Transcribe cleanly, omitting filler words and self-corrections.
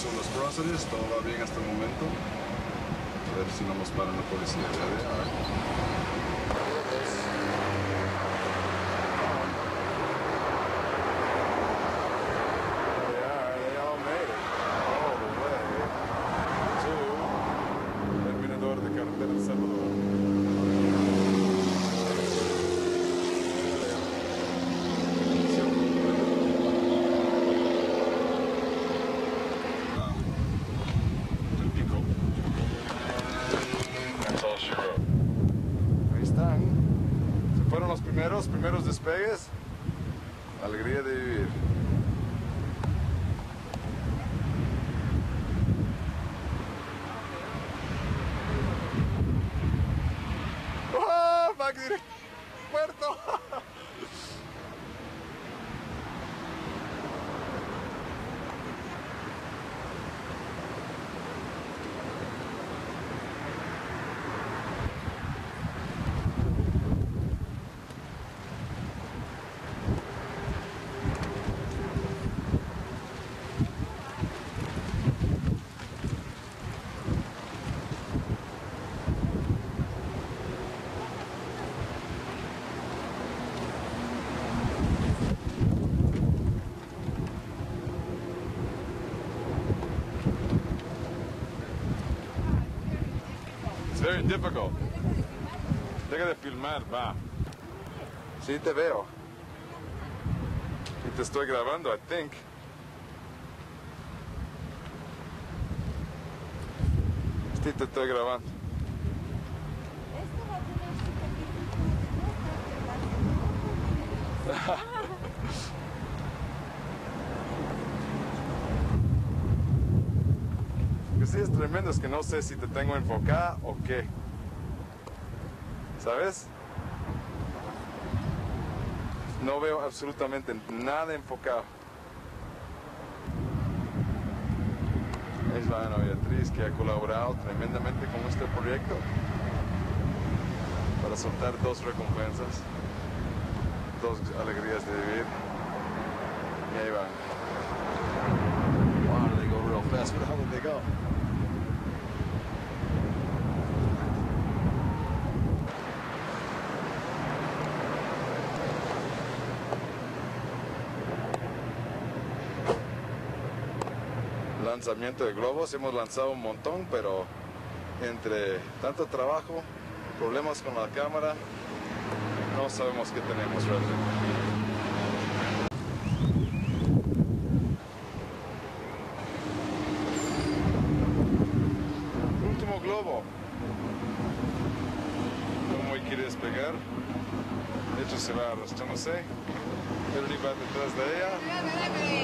son los próceres, todo va bien hasta el momento. A ver si no nos paran la policía. They all made it all the way to el Mirador de Carretera al Salvador. Ahí están. Se fueron los primeros despegues. Alegría de vivir. ¡Oh! ¡Back directo! ¡Muerto! Very difficult. Deja de filmar, va. Sí, te veo. Y te estoy grabando, I think. Sí, te estoy grabando. Lo que sí es tremendo es que no sé si te tengo enfocada o qué. ¿Sabes? No veo absolutamente nada enfocado. Es la Ana Beatriz que ha colaborado tremendamente con este proyecto para soltar dos recompensas, dos alegrías de vivir. Y ahí van. Fast, but how did they go? Lanzamiento de globos, hemos lanzado un montón, pero entre tanto trabajo, problemas con la cámara, no sabemos qué tenemos realmente. Globo. No me quiere despegar. De hecho se va arrastrando, no sé. Pero él va detrás de ella.